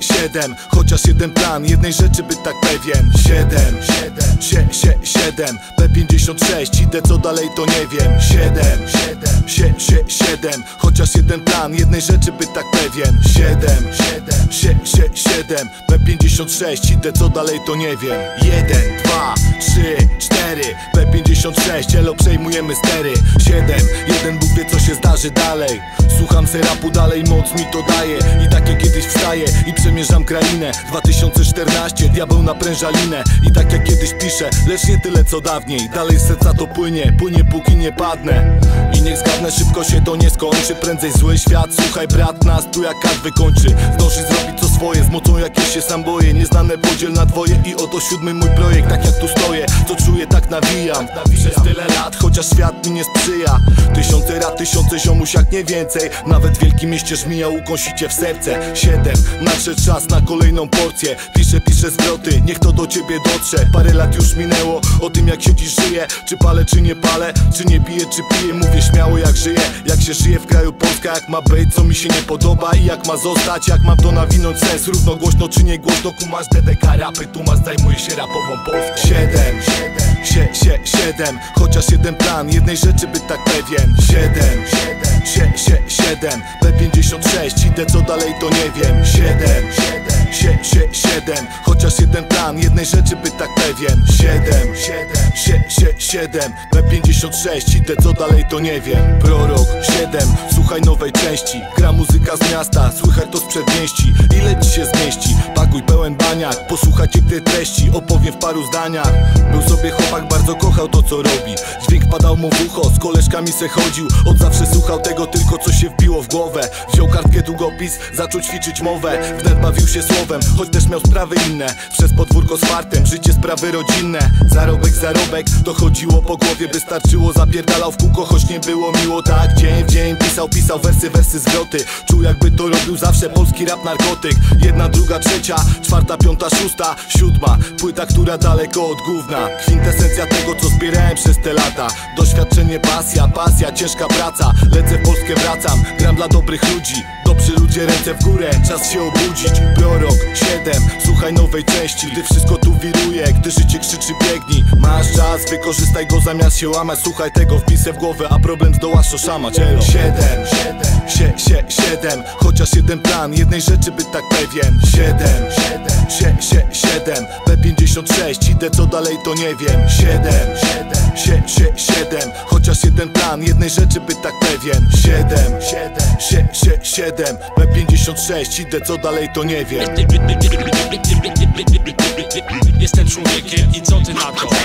Siedem, chociaż jeden plan, jednej rzeczy by tak pewien. Siedem, P56, idę co dalej to nie wiem. Siedem, chociaż jeden plan, jednej rzeczy by tak pewien. Siedem, P56, idę co dalej to nie wiem. 1, 2, 3, 4, P56, elo przejmujemy stery. 7, 1, Bóg wie co się zdarzy dalej. Słucham se rapu dalej, moc mi to daje. I tak jak kiedyś wstaję i przemierzam krainę. 2014, diabeł napręża linę. I tak jak kiedyś piszę, lecz nie tyle co dawniej. Dalej z serca to płynie póki nie padnę. I niech zgadnę, szybko się to nie skończy. Prędzej zły świat, słuchaj brat, nas tu jak kat wykończy. Zdążyć zrobić co swoje, z mocą jakiej się sam boję. Nieznane podziel na dwoje i oto 7. mój projekt. Tak jak tu stoję, co czuję tak nawijam. Przez tyle lat, chociaż świat mi nie sprzyja. 1000 rad, 1000 ziomuś jak nie więcej. Nawet w wielkim mieście żmija ukąsicie w serce. 7, nadszedł czas na kolejną porcję. Piszę zwroty, niech to do ciebie dotrze. Parę lat już minęło, o tym jak się dziś żyje. Czy palę, czy nie piję, czy piję. Mówię śmiało jak żyję, jak się żyje w kraju Polska. Jak ma być, co mi się nie podoba i jak ma zostać. Jak mam to nawinąć sens, równo głośno czy nie głośno. Kumaż, DDK rapy, Tumasz, zajmuje się rapową Polską. 7, chociaż jeden plan, jednej rzeczy by tak pewien. 7, P56, idę co dalej to nie wiem. 7, chociaż jeden plan, jednej rzeczy by tak pewien. 7, P56, idę co dalej to nie wiem. Prorok 7, słuchaj nowej części. Gra muzyka z miasta, słychać to z przedmieści. Ile ci się zmieści? Paguj pełen baniak, posłuchajcie te treści. Opowiem w paru zdaniach. Był sobie chłopak, bardzo kochał to co robi. Dźwięk padał mu w ucho, z koleżkami se chodził. Od zawsze słuchał tego tylko co się wbiło w głowę. Wziął kartkę, długopis, zaczął ćwiczyć mowę. Wnet bawił się słowem, choć też miał sprawy inne. Przez podwórko z fartem, życie sprawy rodzinne. Zarobek, to chodziło po głowie. Wystarczyło, zapierdalał w kółko, choć nie było miło. Tak dzień w dzień pisał wersy, zwroty. Czuł jakby to robił zawsze polski rap narkotyk. 1, 2, 3, 4, 5, 6, 7. Płyta, która daleko od gówna. Kwintesencja tego co zbierałem przez te lata. Doświadczenie, pasja, ciężka praca. Lecę w Polskę, wracam, gram dla dobrych ludzi. Dobrzy ludzie, ręce w górę, czas się obudzić. Prorok 7, słuchaj nowej części. Gdy wszystko tu wiruje, gdy życie krzyczy biegnij. Masz czas, wykorzystaj go zamiast się łamać. Słuchaj tego, wpisę w głowę, a problem zdołasz oszamać. 7, chociaż jeden plan, jednej rzeczy by tak pewien. 7, P56, idę co dalej to nie wiem. 7, chociaż jeden plan, jednej rzeczy by tak pewien. 7, P56, idę co dalej to nie wiem. Jestem człowiekiem i co ty na to?